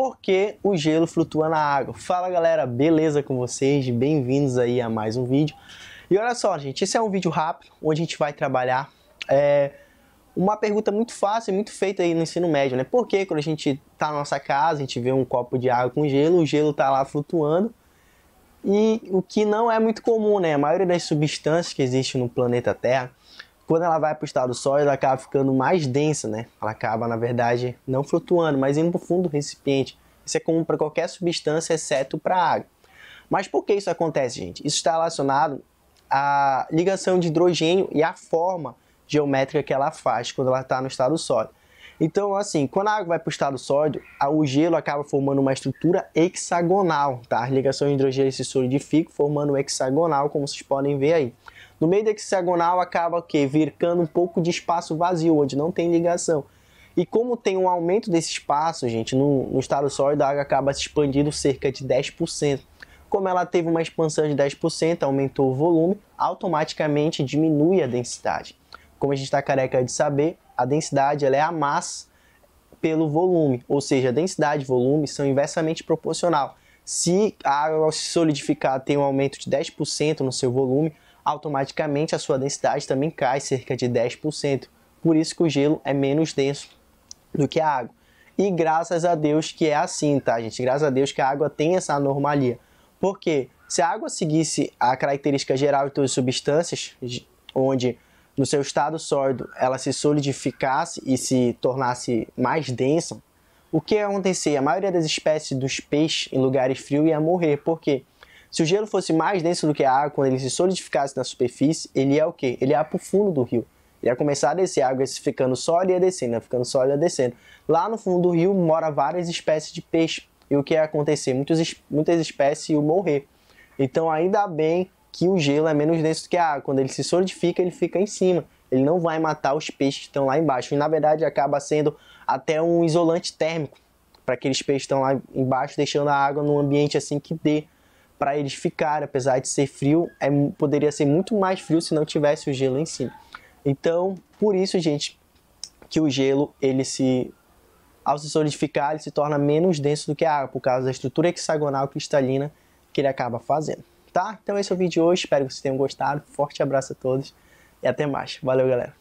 porque o gelo flutua na água. Fala galera, beleza com vocês? Bem-vindos aí a mais um vídeo. E olha só gente, esse é um vídeo rápido, onde a gente vai trabalhar uma pergunta muito fácil e muito feita aí no ensino médio, né? Porque quando a gente tá na nossa casa, a gente vê um copo de água com gelo, o gelo tá lá flutuando. E o que não é muito comum, né? A maioria das substâncias que existem no planeta Terra, quando ela vai para o estado do sólido, ela acaba ficando mais densa, né? Ela acaba, na verdade, não flutuando, mas indo para o fundo do recipiente. Isso é comum para qualquer substância, exceto para a água. Mas por que isso acontece, gente? Isso está relacionado à ligação de hidrogênio e à forma geométrica que ela faz quando ela está no estado sólido. Então, assim, quando a água vai para o estado sólido, o gelo acaba formando uma estrutura hexagonal, tá? As ligações de hidrogênio se solidificam, formando um hexagonal, como vocês podem ver aí. No meio do hexagonal acaba o quê? Ficando um pouco de espaço vazio, onde não tem ligação. E como tem um aumento desse espaço, gente, no estado sólido a água acaba se expandindo cerca de 10%. Como ela teve uma expansão de 10%, aumentou o volume, automaticamente diminui a densidade. Como a gente está careca de saber, a densidade ela é a massa pelo volume, ou seja, a densidade e volume são inversamente proporcional. Se a água ao se solidificar tem um aumento de 10% no seu volume, automaticamente a sua densidade também cai cerca de 10%. Por isso que o gelo é menos denso do que a água. E graças a Deus que é assim, tá gente? Graças a Deus que a água tem essa anomalia. Porque se a água seguisse a característica geral de todas as substâncias, onde no seu estado sólido ela se solidificasse e se tornasse mais densa, o que ia acontecer? A maioria das espécies dos peixes em lugares frios ia morrer. Por quê? Se o gelo fosse mais denso do que a água, quando ele se solidificasse na superfície, ele ia o quê? Ele ia para o fundo do rio. Ele ia começar a descer, a água ia ficando sólida e ia descendo, ia ficando sólida e ia descendo. Lá no fundo do rio moram várias espécies de peixe. E o que ia acontecer? Muitas espécies iam morrer. Então ainda bem que o gelo é menos denso do que a água. Quando ele se solidifica, ele fica em cima. Ele não vai matar os peixes que estão lá embaixo. E na verdade acaba sendo até um isolante térmico para aqueles peixes que estão lá embaixo, deixando a água num ambiente assim que dê para eles ficarem, apesar de ser frio, poderia ser muito mais frio se não tivesse o gelo em si. Então, por isso, gente, que o gelo, ao se solidificar, ele se torna menos denso do que a água, por causa da estrutura hexagonal cristalina que ele acaba fazendo, tá? Então esse é o vídeo de hoje, espero que vocês tenham gostado, forte abraço a todos e até mais. Valeu, galera!